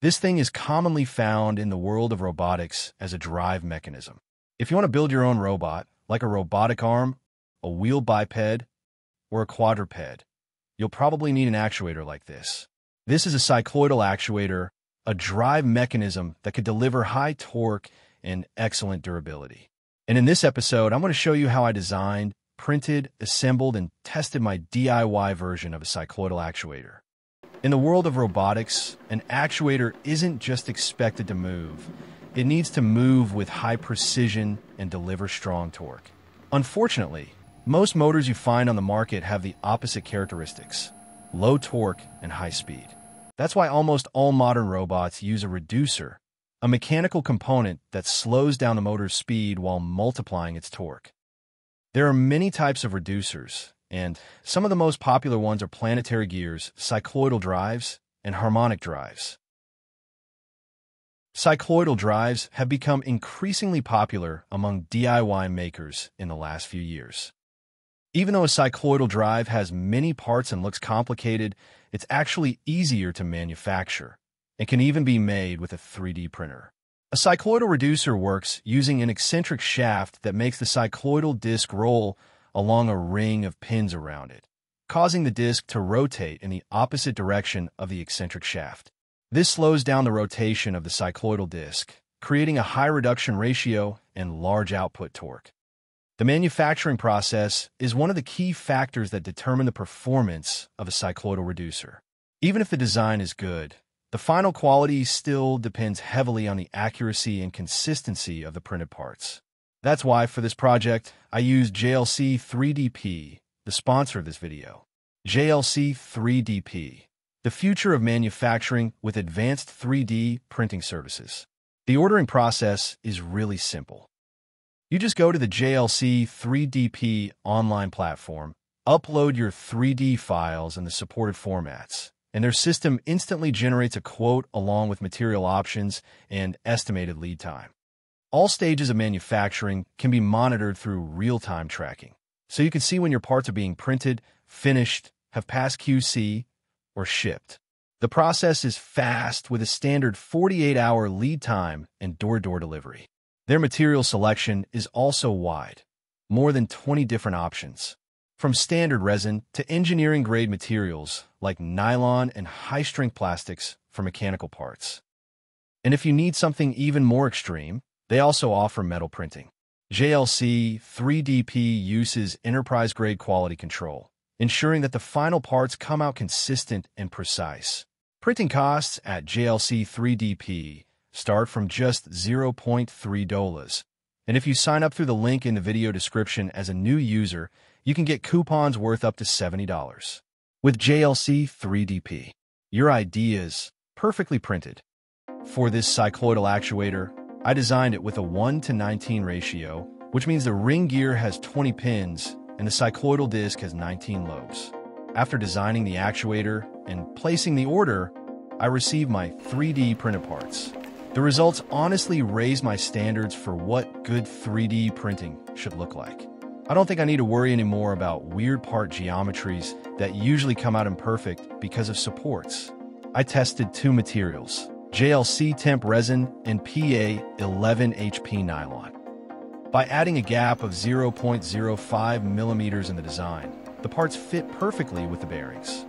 This thing is commonly found in the world of robotics as a drive mechanism. If you want to build your own robot, like a robotic arm, a wheel biped, or a quadruped, you'll probably need an actuator like this. This is a cycloidal actuator, a drive mechanism that could deliver high torque and excellent durability. And in this episode, I'm going to show you how I designed, printed, assembled, and tested my DIY version of a cycloidal actuator. In the world of robotics, an actuator isn't just expected to move. It needs to move with high precision and deliver strong torque. Unfortunately, most motors you find on the market have the opposite characteristics: low torque and high speed. That's why almost all modern robots use a reducer, a mechanical component that slows down the motor's speed while multiplying its torque. There are many types of reducers, and some of the most popular ones are planetary gears, cycloidal drives, and harmonic drives. Cycloidal drives have become increasingly popular among DIY makers in the last few years. Even though a cycloidal drive has many parts and looks complicated, it's actually easier to manufacture and can even be made with a 3D printer. A cycloidal reducer works using an eccentric shaft that makes the cycloidal disc roll along a ring of pins around it, causing the disc to rotate in the opposite direction of the eccentric shaft. This slows down the rotation of the cycloidal disc, creating a high reduction ratio and large output torque. The manufacturing process is one of the key factors that determine the performance of a cycloidal reducer. Even if the design is good, the final quality still depends heavily on the accuracy and consistency of the printed parts. That's why, for this project, I used JLC 3DP, the sponsor of this video. JLC 3DP. The future of manufacturing with advanced 3D printing services. The ordering process is really simple. You just go to the JLC 3DP online platform, upload your 3D files in the supported formats, and their system instantly generates a quote along with material options and estimated lead time. All stages of manufacturing can be monitored through real-time tracking, so you can see when your parts are being printed, finished, have passed QC, or shipped. The process is fast with a standard 48-hour lead time and door-to-door delivery. Their material selection is also wide, more than 20 different options, from standard resin to engineering-grade materials like nylon and high-strength plastics for mechanical parts. And if you need something even more extreme, they also offer metal printing. JLC 3DP uses enterprise-grade quality control, ensuring that the final parts come out consistent and precise. Printing costs at JLC 3DP start from just $0.3. And if you sign up through the link in the video description as a new user, you can get coupons worth up to $70. With JLC 3DP, your ideas perfectly printed. For this cycloidal actuator, I designed it with a 1:19 ratio, which means the ring gear has 20 pins, and the cycloidal disc has 19 lobes. After designing the actuator and placing the order, I received my 3D printed parts. The results honestly raise my standards for what good 3D printing should look like. I don't think I need to worry anymore about weird part geometries that usually come out imperfect because of supports. I tested two materials, JLC temp resin and PA11 HP nylon. By adding a gap of 0.05 mm in the design, the parts fit perfectly with the bearings.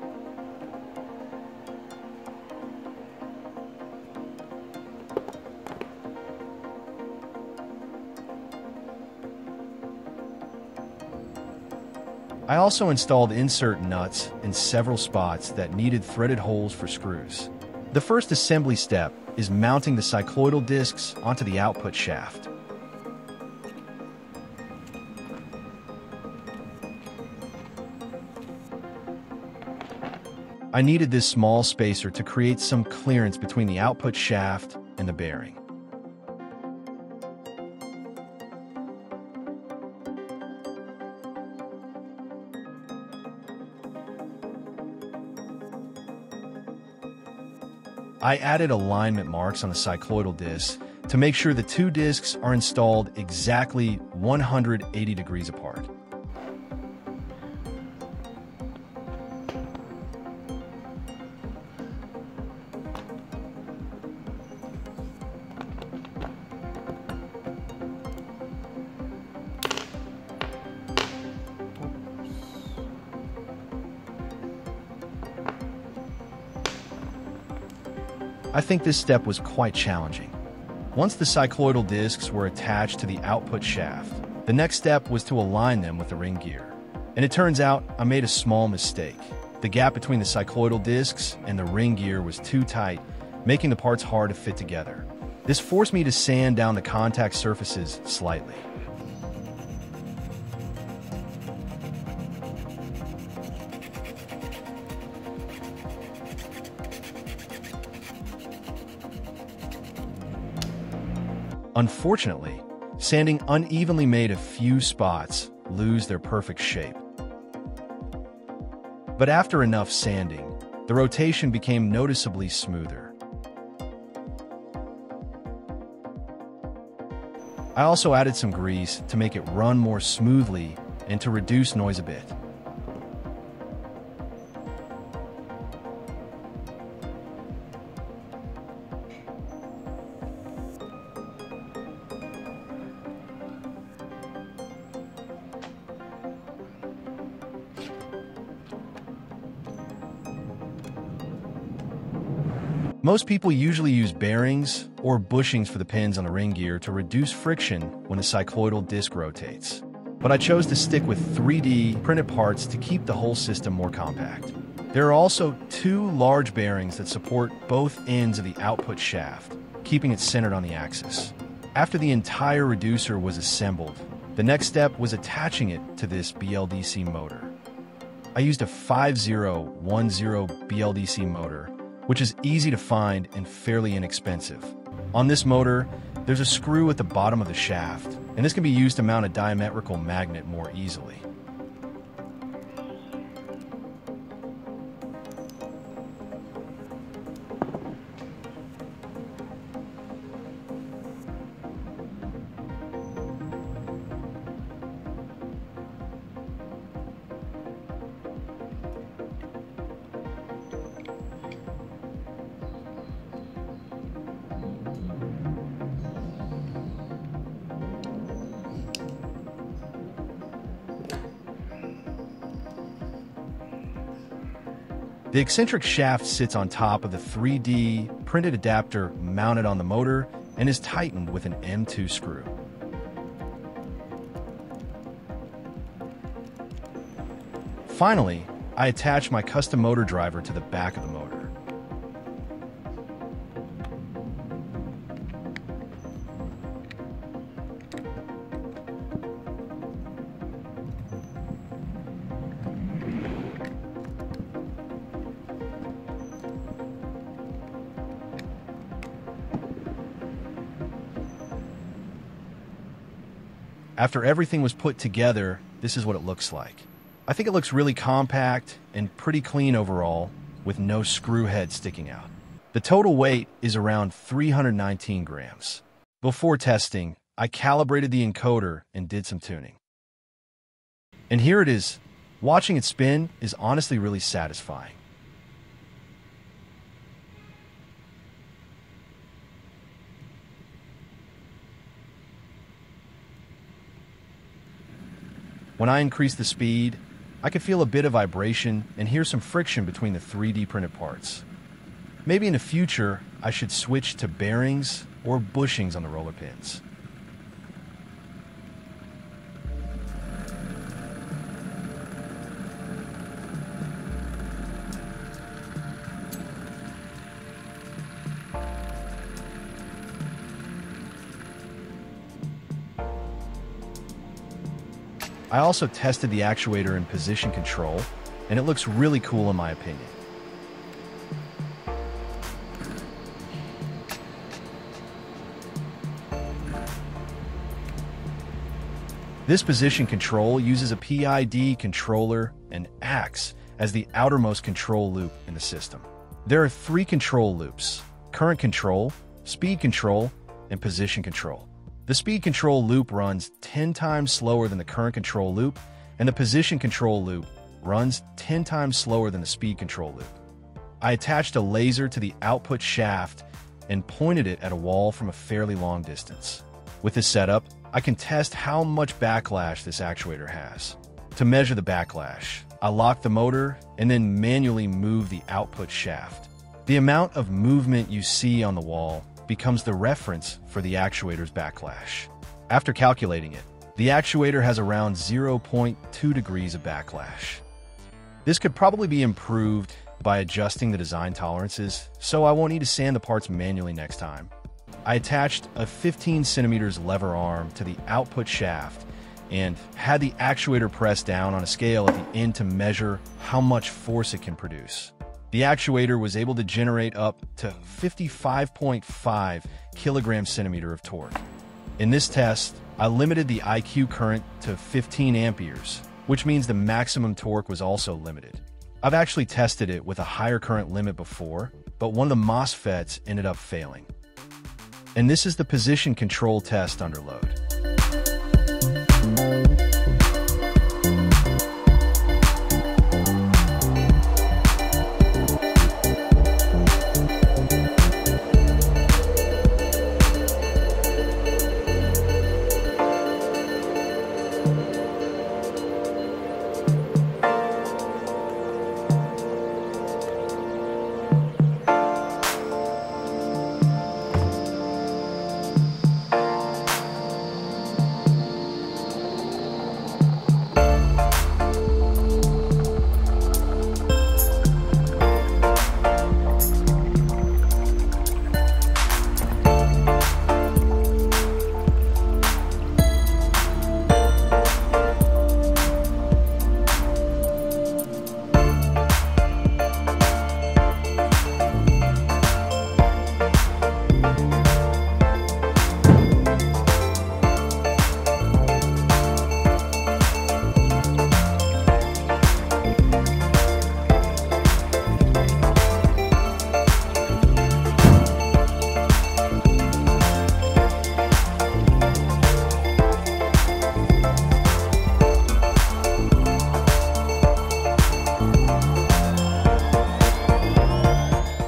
I also installed insert nuts in several spots that needed threaded holes for screws. The first assembly step is mounting the cycloidal discs onto the output shaft. I needed this small spacer to create some clearance between the output shaft and the bearing. I added alignment marks on the cycloidal disc to make sure the two discs are installed exactly 180 degrees apart. I think this step was quite challenging. Once the cycloidal discs were attached to the output shaft, the next step was to align them with the ring gear. And it turns out I made a small mistake. The gap between the cycloidal discs and the ring gear was too tight, making the parts hard to fit together. This forced me to sand down the contact surfaces slightly. Unfortunately, sanding unevenly made a few spots lose their perfect shape. But after enough sanding, the rotation became noticeably smoother. I also added some grease to make it run more smoothly and to reduce noise a bit. Most people usually use bearings or bushings for the pins on the ring gear to reduce friction when the cycloidal disc rotates. But I chose to stick with 3D printed parts to keep the whole system more compact. There are also two large bearings that support both ends of the output shaft, keeping it centered on the axis. After the entire reducer was assembled, the next step was attaching it to this BLDC motor. I used a 5010 BLDC motor, which is easy to find and fairly inexpensive. On this motor, there's a screw at the bottom of the shaft, and this can be used to mount a diametrical magnet more easily. The eccentric shaft sits on top of the 3D printed adapter mounted on the motor and is tightened with an M2 screw. Finally, I attach my custom motor driver to the back of the motor. After everything was put together, this is what it looks like. I think it looks really compact and pretty clean overall, with no screw head sticking out. The total weight is around 319 grams. Before testing, I calibrated the encoder and did some tuning. And here it is. Watching it spin is honestly really satisfying. When I increased the speed, I could feel a bit of vibration and hear some friction between the 3D printed parts. Maybe in the future, I should switch to bearings or bushings on the roller pins. I also tested the actuator in position control, and it looks really cool in my opinion. This position control uses a PID controller and AX as the outermost control loop in the system. There are three control loops: current control, speed control, and position control. The speed control loop runs 10 times slower than the current control loop, and the position control loop runs 10 times slower than the speed control loop. I attached a laser to the output shaft and pointed it at a wall from a fairly long distance. With this setup, I can test how much backlash this actuator has. To measure the backlash, I locked the motor and then manually moved the output shaft. The amount of movement you see on the wall becomes the reference for the actuator's backlash. After calculating it, the actuator has around 0.2 degrees of backlash. This could probably be improved by adjusting the design tolerances, so I won't need to sand the parts manually next time. I attached a 15 cm lever arm to the output shaft and had the actuator press down on a scale at the end to measure how much force it can produce. The actuator was able to generate up to 55.5 kg-cm of torque. In this test, I limited the IQ current to 15 amperes, which means the maximum torque was also limited. I've actually tested it with a higher current limit before, but one of the MOSFETs ended up failing. And this is the position control test under load.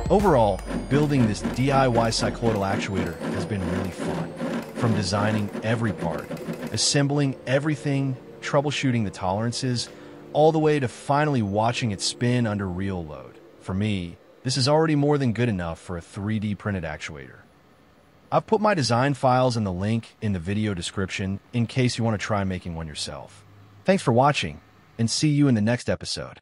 Overall, building this DIY cycloidal actuator has been really fun. From designing every part, assembling everything, troubleshooting the tolerances, all the way to finally watching it spin under real load. For me, this is already more than good enough for a 3D printed actuator. I've put my design files and the link in the video description in case you want to try making one yourself. Thanks for watching, and see you in the next episode.